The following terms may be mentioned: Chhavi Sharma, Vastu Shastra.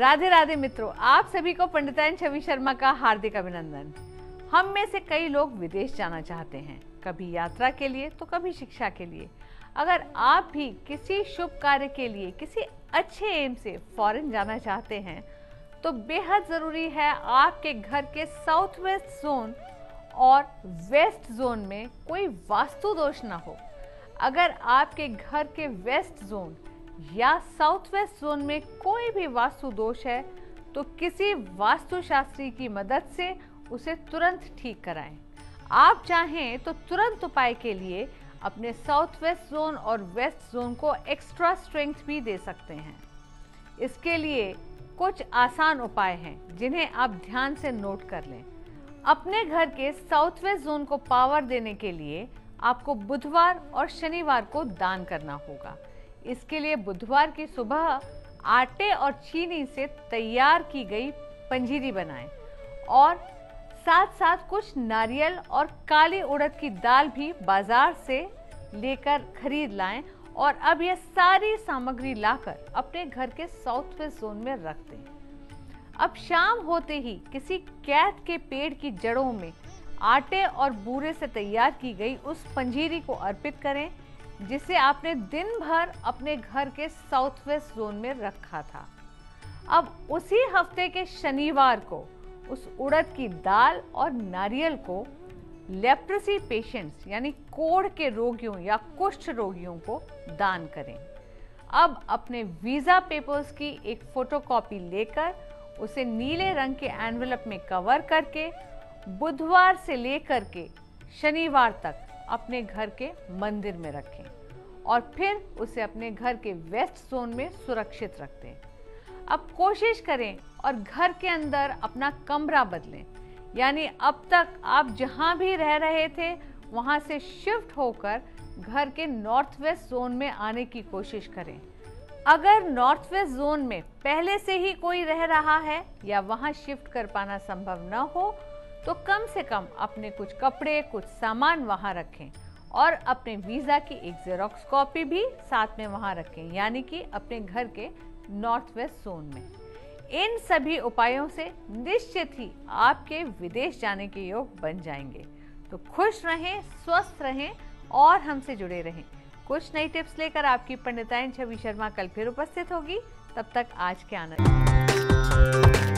राधे राधे मित्रों, आप सभी को पंडिताइन छवि शर्मा का हार्दिक अभिनंदन। हम में से कई लोग विदेश जाना चाहते हैं, कभी यात्रा के लिए तो कभी शिक्षा के लिए। अगर आप भी किसी शुभ कार्य के लिए किसी अच्छे एम से फॉरेन जाना चाहते हैं तो बेहद ज़रूरी है आपके घर के साउथ वेस्ट जोन और वेस्ट जोन में कोई वास्तु दोष ना हो। अगर आपके घर के वेस्ट जोन या साउथ वेस्ट जोन में कोई भी वास्तु दोष है तो किसी वास्तुशास्त्री की मदद से उसे तुरंत ठीक कराएं। आप चाहें तो तुरंत उपाय के लिए अपने साउथ वेस्ट जोन और वेस्ट जोन को एक्स्ट्रा स्ट्रेंथ भी दे सकते हैं। इसके लिए कुछ आसान उपाय हैं जिन्हें आप ध्यान से नोट कर लें। अपने घर के साउथ वेस्ट जोन को पावर देने के लिए आपको बुधवार और शनिवार को दान करना होगा। इसके लिए बुधवार की सुबह आटे और चीनी से तैयार की गई पंजीरी बनाएं और साथ साथ कुछ नारियल और काली उड़द की दाल भी बाजार से लेकर खरीद लाएं और अब यह सारी सामग्री लाकर अपने घर के साउथ वेस्ट जोन में रख दें। अब शाम होते ही किसी कैद के पेड़ की जड़ों में आटे और बूरे से तैयार की गई उस पंजीरी को अर्पित करें जिसे आपने दिन भर अपने घर के साउथ वेस्ट जोन में रखा था। अब उसी हफ्ते के शनिवार को उस उड़द की दाल और नारियल को लेप्रेसी पेशेंट्स यानी कोढ़ के रोगियों या कुष्ठ रोगियों को दान करें। अब अपने वीज़ा पेपर्स की एक फोटोकॉपी लेकर उसे नीले रंग के एनवेलप में कवर करके बुधवार से लेकर के शनिवार तक अपने घर के मंदिर में रखें और फिर उसे अपने घर के वेस्ट जोन में सुरक्षित रख दें। अब कोशिश करें और घर के अंदर अपना कमरा बदलें, यानी अब तक आप जहां भी रह रहे थे वहां से शिफ्ट होकर घर के नॉर्थ वेस्ट जोन में आने की कोशिश करें। अगर नॉर्थ वेस्ट जोन में पहले से ही कोई रह रहा है या वहां शिफ्ट कर पाना संभव न हो तो कम से कम अपने कुछ कपड़े कुछ सामान वहां रखें और अपने वीज़ा की एक जेरोक्स कॉपी भी साथ में वहां रखें, यानी कि अपने घर के नॉर्थ वेस्ट जोन में। इन सभी उपायों से निश्चित ही आपके विदेश जाने के योग बन जाएंगे। तो खुश रहें, स्वस्थ रहें और हमसे जुड़े रहें। कुछ नई टिप्स लेकर आपकी पंडिताइन छवि शर्मा कल फिर उपस्थित होगी। तब तक आज के आनंद